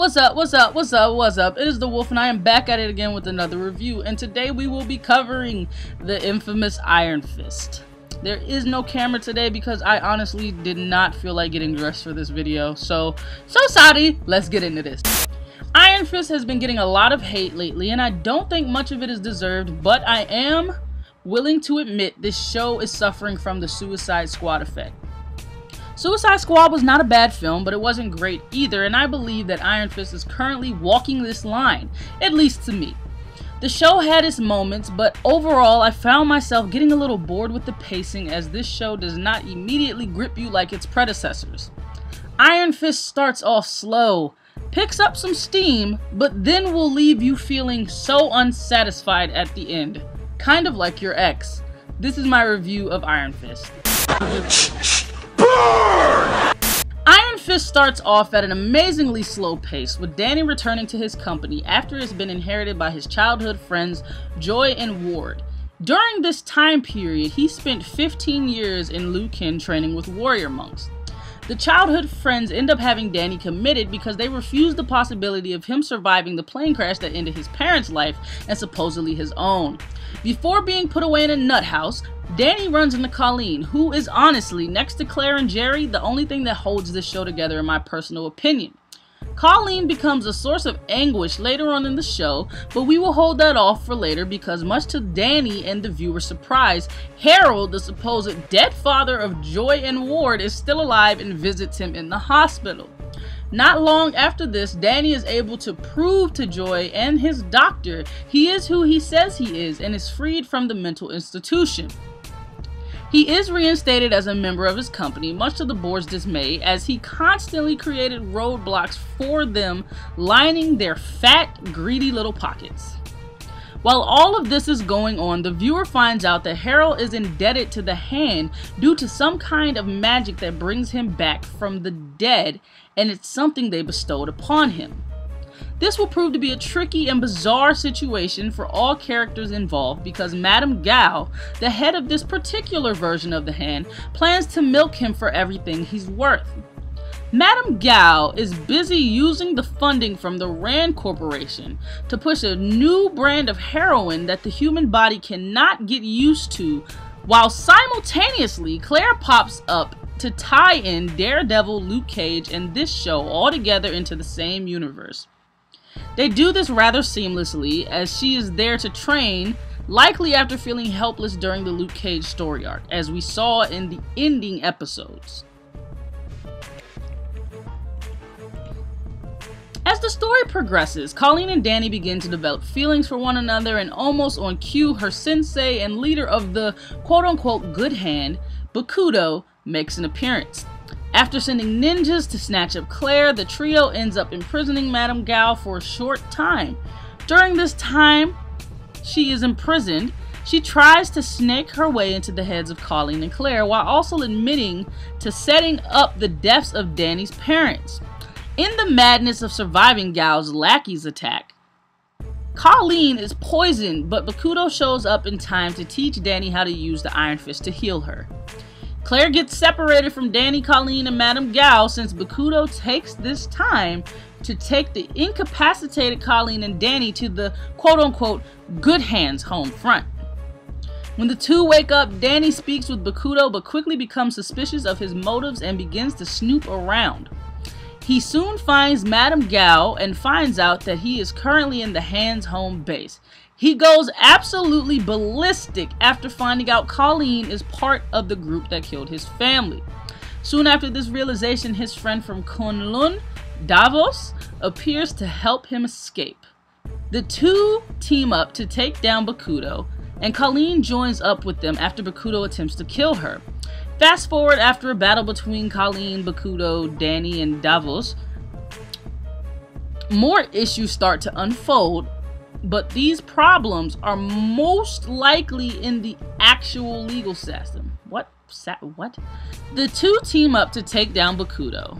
What's up? It is the Wolf, and I am back at it again with another review, and today we will be covering the infamous Iron Fist. There is no camera today because I honestly did not feel like getting dressed for this video, so sorry. Let's get into this. Iron Fist has been getting a lot of hate lately, and I don't think much of it is deserved, but I am willing to admit this show is suffering from the Suicide Squad effect. Suicide Squad was not a bad film, but it wasn't great either, and I believe that Iron Fist is currently walking this line, at least to me. The show had its moments, but overall I found myself getting a little bored with the pacing, as this show does not immediately grip you like its predecessors. Iron Fist starts off slow, picks up some steam, but then will leave you feeling so unsatisfied at the end, kind of like your ex. This is my review of Iron Fist. Iron Fist starts off at an amazingly slow pace, with Danny returning to his company after it's been inherited by his childhood friends Joy and Ward. During this time period, he spent 15 years in Liu Ken training with warrior monks. The childhood friends end up having Danny committed because they refuse the possibility of him surviving the plane crash that ended his parents' life and supposedly his own. Before being put away in a nut house, Danny runs into Colleen, who is honestly, next to Claire and Jerry, the only thing that holds this show together in my personal opinion. Colleen becomes a source of anguish later on in the show, but we will hold that off for later because, much to Danny and the viewer's surprise, Harold, the supposed dead father of Joy and Ward, is still alive and visits him in the hospital. Not long after this, Danny is able to prove to Joy and his doctor he is who he says he is and is freed from the mental institution. He is reinstated as a member of his company, much to the board's dismay, as he constantly created roadblocks for them, lining their fat, greedy little pockets. While all of this is going on, the viewer finds out that Harold is indebted to the Hand due to some kind of magic that brings him back from the dead, and it's something they bestowed upon him. This will prove to be a tricky and bizarre situation for all characters involved because Madame Gao, the head of this particular version of the Hand, plans to milk him for everything he's worth. Madame Gao is busy using the funding from the Rand Corporation to push a new brand of heroin that the human body cannot get used to, while simultaneously Claire pops up to tie in Daredevil, Luke Cage, and this show all together into the same universe. They do this rather seamlessly, as she is there to train, likely after feeling helpless during the Luke Cage story arc, as we saw in the ending episodes. As the story progresses, Colleen and Danny begin to develop feelings for one another, and almost on cue, her sensei and leader of the quote-unquote good Hand, Bakuto, makes an appearance. After sending ninjas to snatch up Claire, the trio ends up imprisoning Madame Gao for a short time. During this time she is imprisoned, she tries to snake her way into the heads of Colleen and Claire, while also admitting to setting up the deaths of Danny's parents. In the madness of surviving Gao's lackey's attack, Colleen is poisoned, but Bakuto shows up in time to teach Danny how to use the Iron Fist to heal her. Claire gets separated from Danny, Colleen, and Madame Gao since Bakuto takes this time to take the incapacitated Colleen and Danny to the quote-unquote good Hand's home front. When the two wake up, Danny speaks with Bakuto but quickly becomes suspicious of his motives and begins to snoop around. He soon finds Madame Gao and finds out that he is currently in the Hand's home base. He goes absolutely ballistic after finding out Colleen is part of the group that killed his family. Soon after this realization, his friend from K'un-Lun, Davos, appears to help him escape. The two team up to take down Bakuto, and Colleen joins up with them after Bakuto attempts to kill her. Fast forward, after a battle between Colleen, Bakuto, Danny, and Davos, more issues start to unfold. But these problems are most likely in the actual legal system. What? The two team up to take down Bakuto,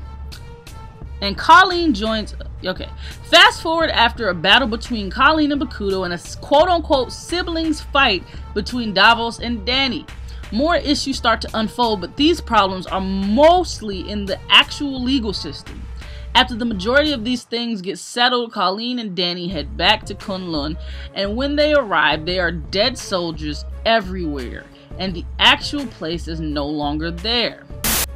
and Colleen joins. Okay. Fast forward, after a battle between Colleen and Bakuto and a quote-unquote siblings fight between Davos and Danny, more issues start to unfold. But these problems are mostly in the actual legal system. After the majority of these things get settled, Colleen and Danny head back to K'un-Lun, and when they arrive, there are dead soldiers everywhere, and the actual place is no longer there.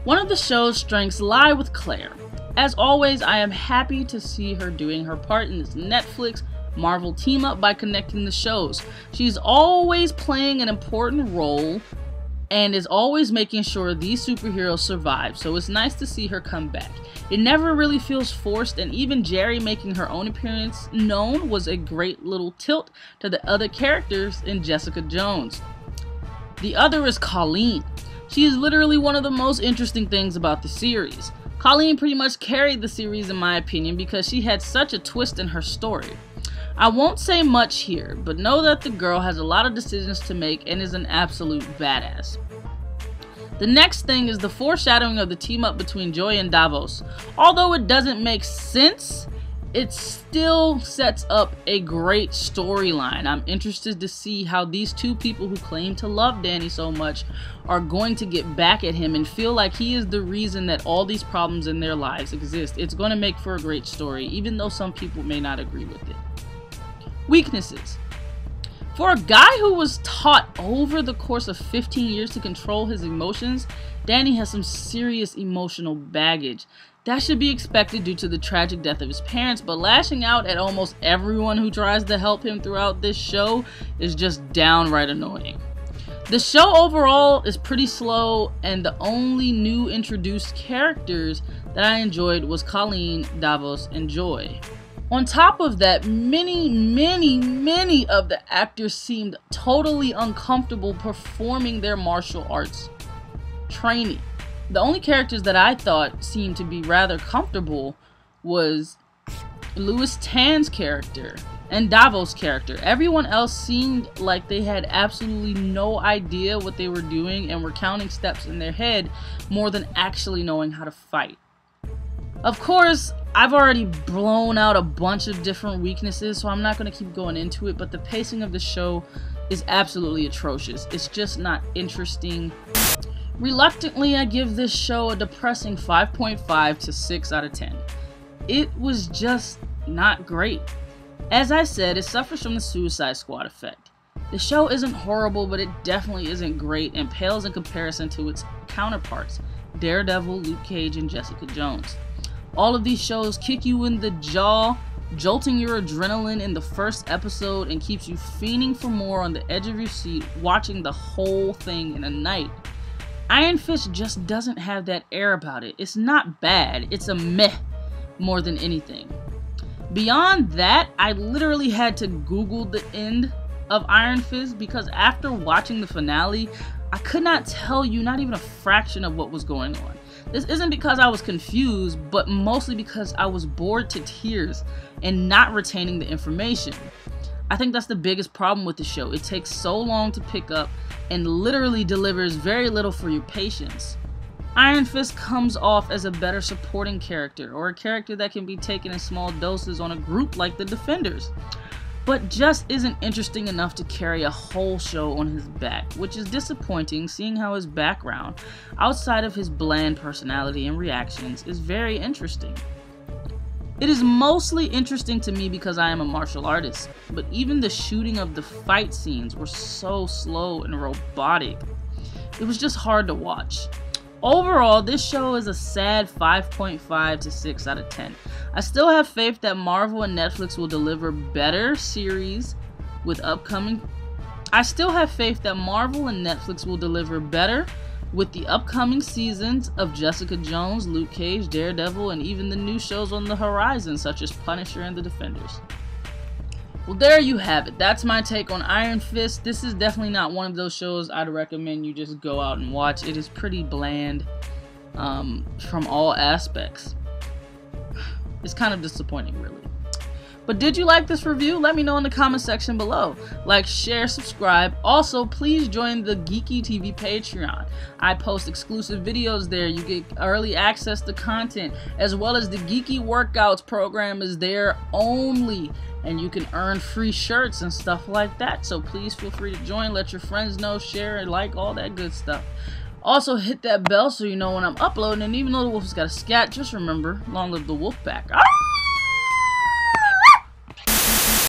One of the show's strengths lie with Claire. As always, I am happy to see her doing her part in this Netflix Marvel team-up by connecting the shows. She's always playing an important role and is always making sure these superheroes survive, so it's nice to see her come back. It never really feels forced, and even Jerry making her own appearance known was a great little tilt to the other characters in Jessica Jones. The other is Colleen. She is literally one of the most interesting things about the series. Colleen pretty much carried the series in my opinion because she had such a twist in her story. I won't say much here, but know that the girl has a lot of decisions to make and is an absolute badass. The next thing is the foreshadowing of the team up between Joy and Davos. Although it doesn't make sense, it still sets up a great storyline. I'm interested to see how these two people who claim to love Danny so much are going to get back at him and feel like he is the reason that all these problems in their lives exist. It's going to make for a great story, even though some people may not agree with it. Weaknesses. For a guy who was taught over the course of 15 years to control his emotions, Danny has some serious emotional baggage. That should be expected due to the tragic death of his parents, but lashing out at almost everyone who tries to help him throughout this show is just downright annoying. The show overall is pretty slow, and the only new introduced characters that I enjoyed was Colleen, Davos, and Joy. On top of that, many of the actors seemed totally uncomfortable performing their martial arts training. The only characters that I thought seemed to be rather comfortable was Louis Tan's character and Davos' character. Everyone else seemed like they had absolutely no idea what they were doing and were counting steps in their head more than actually knowing how to fight. Of course, I've already blown out a bunch of different weaknesses, so I'm not going to keep going into it, but the pacing of the show is absolutely atrocious. It's just not interesting. Reluctantly, I give this show a depressing 5.5 to 6 out of 10. It was just not great. As I said, it suffers from the Suicide Squad effect. The show isn't horrible, but it definitely isn't great and pales in comparison to its counterparts, Daredevil, Luke Cage, and Jessica Jones. All of these shows kick you in the jaw, jolting your adrenaline in the first episode and keeps you fiending for more on the edge of your seat, watching the whole thing in a night. Iron Fist just doesn't have that air about it. It's not bad, it's a meh more than anything. Beyond that, I literally had to Google the end of Iron Fist because after watching the finale, I could not tell you not even a fraction of what was going on. This isn't because I was confused, but mostly because I was bored to tears and not retaining the information. I think that's the biggest problem with the show. It takes so long to pick up and literally delivers very little for your patience. Iron Fist comes off as a better supporting character, or a character that can be taken in small doses on a group like the Defenders, but just isn't interesting enough to carry a whole show on his back, which is disappointing seeing how his background, outside of his bland personality and reactions, is very interesting. It is mostly interesting to me because I am a martial artist, but even the shooting of the fight scenes were so slow and robotic. It was just hard to watch. Overall, this show is a sad 5.5 to 6 out of 10. I still have faith that Marvel and Netflix will deliver better series with the upcoming seasons of Jessica Jones, Luke Cage, Daredevil, and even the new shows on the horizon, such as Punisher and the Defenders. Well, there you have it. That's my take on Iron Fist. This is definitely not one of those shows I'd recommend you just go out and watch. It is pretty bland from all aspects. It's kind of disappointing, really. But did you like this review? Let me know in the comment section below. Like, share, subscribe. Also, please join the Geeky TV Patreon. I post exclusive videos there. You get early access to content, as well as the Geeky Workouts program is there only. And you can earn free shirts and stuff like that. So please feel free to join. Let your friends know, share, and like all that good stuff. Also, hit that bell so you know when I'm uploading. And even though the wolf has got a scat, just remember, long live the wolf pack. Ah!